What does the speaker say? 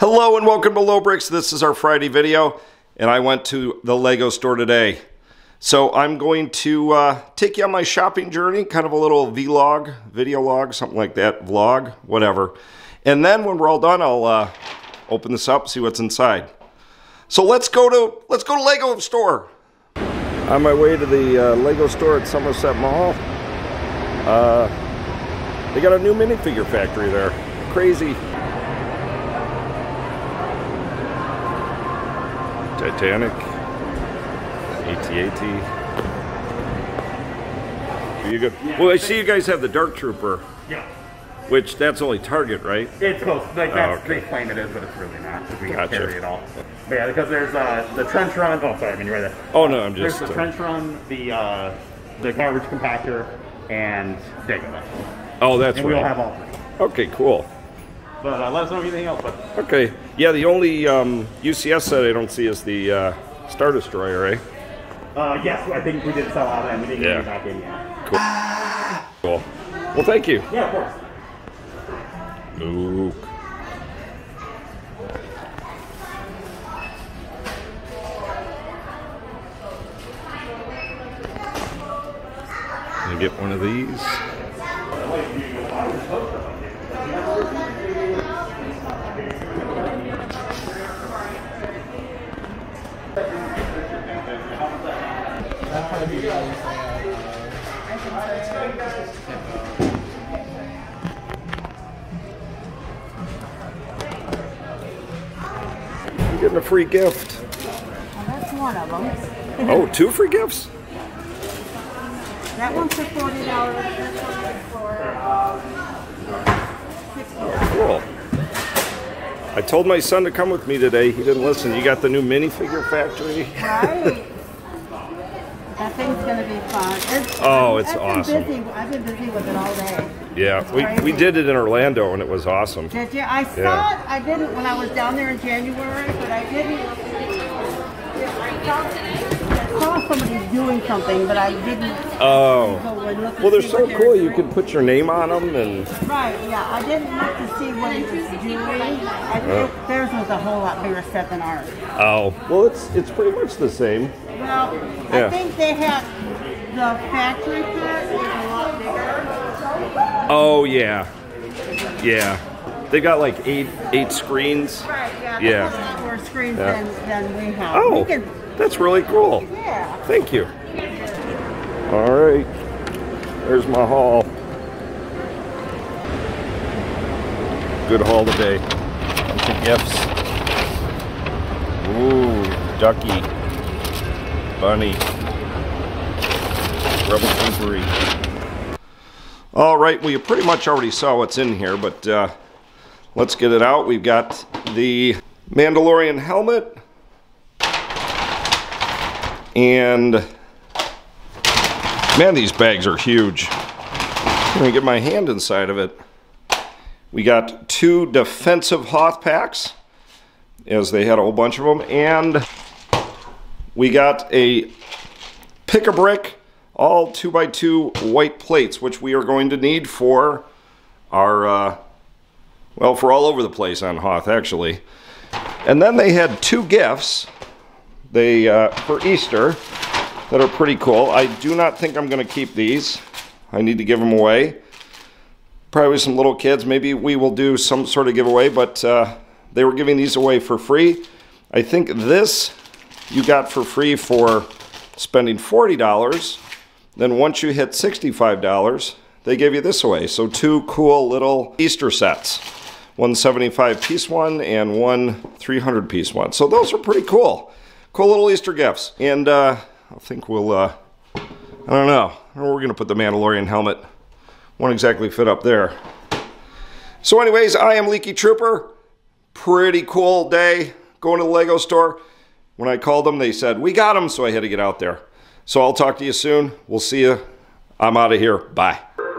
Hello and welcome to Low Bricks. This is our Friday video, and I went to the Lego store today. So I'm going to take you on my shopping journey, kind of a little vlog, video log, something like that, vlog, whatever. And then when we're all done, I'll open this up, see what's inside. So let's go to Lego store. On my way to the Lego store at Somerset Mall. They got a new minifigure factory there. Crazy. Titanic, AT-AT. You go. Well, I see you guys have the Dark Trooper. Yeah. Which, that's only Target, right? It's close. Like, that's, oh, okay. They claim it is, but it's really not. We can carry it all. But yeah, because there's the trench run. Oh, sorry, I mean, you're right there. Oh, no, I'm just... There's the trench run, the garbage compactor, and Dagobah. Oh, that's and right. And we all have all three. Okay, cool. But let us know if anything else. But. Okay. Yeah, the only UCS set I don't see is the Star Destroyer, eh? Yes, I think we did sell out of it and we didn't get it back in yet. Cool. Cool. Well, thank you. Yeah, of course. Luke. Can I get one of these? You're getting a free gift. Well, that's one of them. Oh, two free gifts? That one's for $40. This one's for $60. Cool. I told my son to come with me today. He didn't listen. You got the new minifigure factory. Right. That thing's going to be fun. It's awesome. I've been busy with it all day. Yeah, we did it in Orlando, and it was awesome. Did you? I saw it. I did it when I was down there in January, but I didn't. I saw somebody doing something, but I didn't. Oh. Well, they're so cool. You can put your name on them. And. Right, yeah. I didn't look to see what he was doing. I think theirs was a whole lot bigger set than ours. Oh. Well, it's pretty much the same. Well, yeah. I think they had the factory part is a lot bigger. Oh yeah, yeah. They got like eight screens. Right. Yeah. They have a lot more screens than we have. Oh, that's really cool. Yeah. Thank you. All right. There's my haul. Good haul today. Bunch of gifts. Ooh, ducky. Bunny. Rubber debris. All right, well, you pretty much already saw what's in here, but let's get it out. We've got the Mandalorian helmet and man, these bags are huge. Let me get my hand inside of it. We got two defensive Hoth packs, as they had a whole bunch of them, and we got a pick-a-brick, all 2x2 white plates, which we are going to need for our, well, for all over the place on Hoth, actually. And then they had two gifts for Easter that are pretty cool. I do not think I'm going to keep these. I need to give them away. Probably some little kids. Maybe we will do some sort of giveaway, but they were giving these away for free. I think this... you got for free for spending $40. Then once you hit $65, they gave you this away. So two cool little Easter sets. One 75-piece one and one 300-piece one. So those are pretty cool. Cool little Easter gifts. And I think we'll, I don't know. We're going to put the Mandalorian helmet. Won't exactly fit up there. So anyways, I am Leaky Trooper. Pretty cool day going to the Lego store. When I called them, they said, we got them, so I had to get out there. So I'll talk to you soon. We'll see you. I'm out of here. Bye.